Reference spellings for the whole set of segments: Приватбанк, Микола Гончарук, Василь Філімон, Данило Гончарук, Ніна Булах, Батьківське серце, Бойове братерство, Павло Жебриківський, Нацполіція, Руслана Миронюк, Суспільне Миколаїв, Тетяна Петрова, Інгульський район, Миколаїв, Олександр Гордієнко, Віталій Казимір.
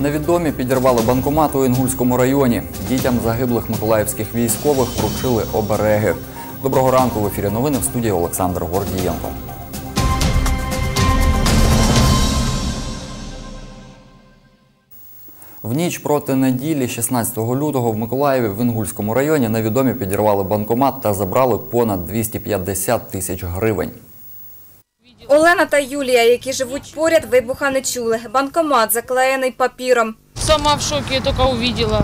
Невідомі підірвали банкомат у Інгульському районі. Дітям загиблих миколаївських військових вручили обереги. Доброго ранку, в ефірі новини, в студії Олександр Гордієнко. В ніч проти неділі 16 лютого в Миколаєві в Інгульському районі невідомі підірвали банкомат та забрали понад 250 тисяч гривень. Олена та Юлія, які живуть поряд, вибуха не чули. Банкомат заклеєний папіром. Сама в шокі, я тільки побачила.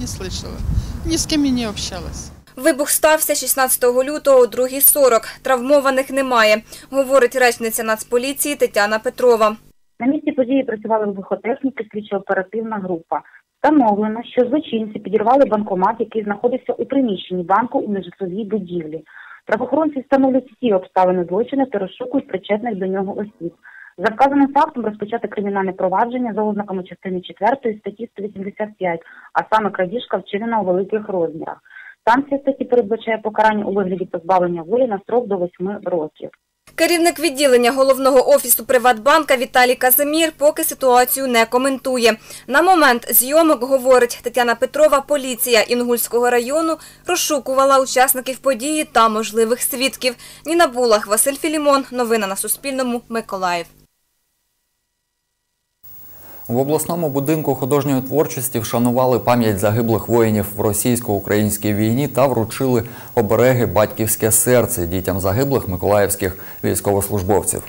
Не слухала, ні з ким не спілкувалася. Вибух стався 16 лютого о 2:40. Травмованих немає, говорить речниця Нацполіції Тетяна Петрова. На місці події працювали вибухотехніки, слідчо-оперативна група. Встановлено, що злочинці підірвали банкомат, який знаходився у приміщенні банку у нежитловій будівлі. Правоохоронці встановлюють всі обставини злочину та розшукують причетних до нього осіб. За вказаним фактом розпочати кримінальне провадження за ознаками частини 4 статті 185, а саме крадіжка вчинена у великих розмірах. Санкція статті передбачає покарання у вигляді позбавлення волі на строк до 8 років. Керівник відділення головного офісу «Приватбанка» Віталій Казимір поки ситуацію не коментує. На момент зйомок, говорить Тетяна Петрова, поліція Інгульського району розшукувала учасників події та можливих свідків. Ніна Булах, Василь Філімон. Новини на Суспільному. Миколаїв. В обласному будинку художньої творчості вшанували пам'ять загиблих воїнів в російсько-українській війні та вручили обереги «Батьківське серце» дітям загиблих миколаївських військовослужбовців.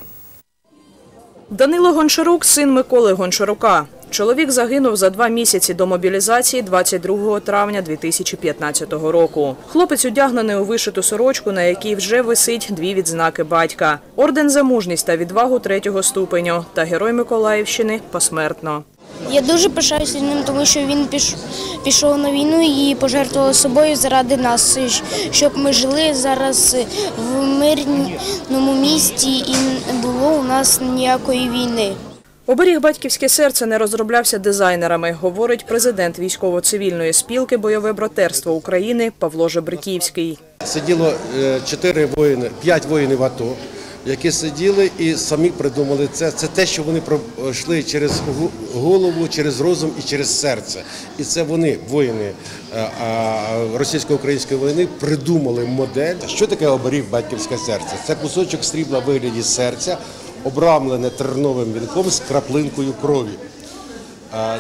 Данило Гончарук – син Миколи Гончарука. Чоловік загинув за 2 місяці до мобілізації 22 травня 2015 року. Хлопець одягнений у вишиту сорочку, на якій вже висить 2 відзнаки батька. Орден за мужність та відвагу 3-го ступеню та Герой Миколаївщини посмертно. Я дуже пишаюся ним, тому що він пішов на війну і пожертвував собою заради нас, щоб ми жили зараз в мирному місті і не було у нас ніякої війни. Оберіг «Батьківське серце» не розроблявся дизайнерами, говорить президент військово-цивільної спілки «Бойове братерство України» Павло Жебриківський. Сиділо 5 воїнів АТО, які сиділи і самі придумали це. Це те, що вони пройшли через голову, через розум і через серце. І це вони, воїни російсько-української війни, придумали модель. Що таке оберіг «Батьківське серце»? Це кусочок срібла в вигляді серця, обрамлене терновим вінком з краплинкою крові.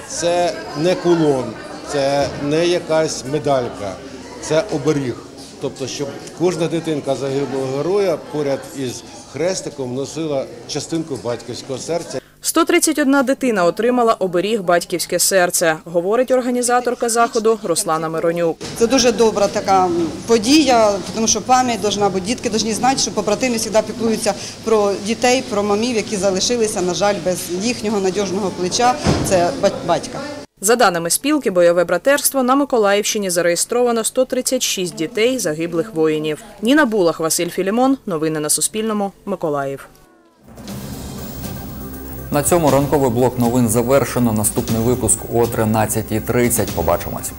Це не кулон, це не якась медалька, це оберіг. Тобто, щоб кожна дитинка загиблого героя поряд із хрестиком носила частинку батьківського серця. 131 дитина отримала оберіг «Батьківське серце», говорить організаторка заходу Руслана Миронюк. Це дуже добра така подія, тому що пам'ять повинна бути. Дітки повинні знати, що побратими завжди піклуються про дітей, про мамів, які залишилися, на жаль, без їхнього надійного плеча – це батька. За даними спілки «Бойове братерство», на Миколаївщині зареєстровано 136 дітей загиблих воїнів. Ніна Булах, Василь Філімон. Новини на Суспільному. Миколаїв. На цьому ранковий блок новин завершено. Наступний випуск о 13:30. Побачимось.